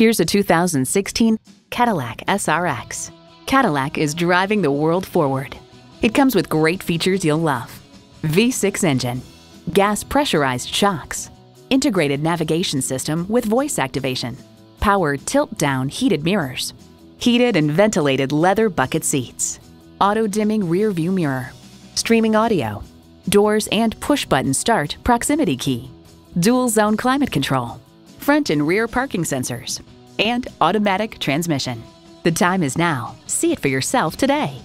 Here's a 2016 Cadillac SRX. Cadillac is driving the world forward. It comes with great features you'll love. V6 engine, gas pressurized shocks, integrated navigation system with voice activation, power tilt-down heated mirrors, heated and ventilated leather bucket seats, auto-dimming rear view mirror, streaming audio, doors and push-button start proximity key, dual zone climate control, front and rear parking sensors, and automatic transmission. The time is now. See it for yourself today.